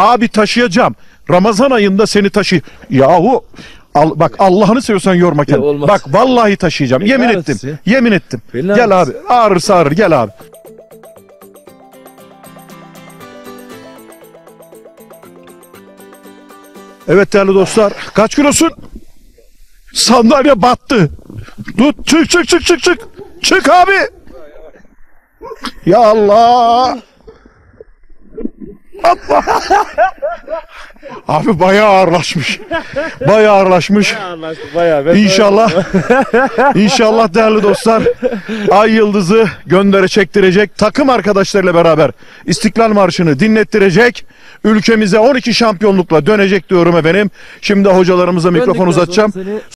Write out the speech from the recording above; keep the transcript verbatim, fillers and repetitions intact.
Abi taşıyacağım. Ramazan ayında seni taşı. Yahu al, bak Allah'ını seviyorsan yorma kendini. Bak vallahi taşıyacağım. Yemin ettim. Ya. Yemin ettim. Bela gel ağrısı. Abi. Ağrırsa ağrır. Gel abi. Evet değerli dostlar. Kaç kilosun? Sandalye battı. Tut. Çık çık çık çık çık. Çık abi. Ya Allah. Allah. Abi bayağı ağırlaşmış. Bayağı ağırlaşmış. Bayağı ağırlaşmış. Bayağı. İnşallah. İnşallah değerli dostlar. Ay Yıldız'ı göndere çektirecek. Takım arkadaşlarıyla beraber İstiklal Marşı'nı dinlettirecek. Ülkemize on iki şampiyonlukla dönecek diyorum efendim. Şimdi hocalarımıza mikrofonu uzatacağım.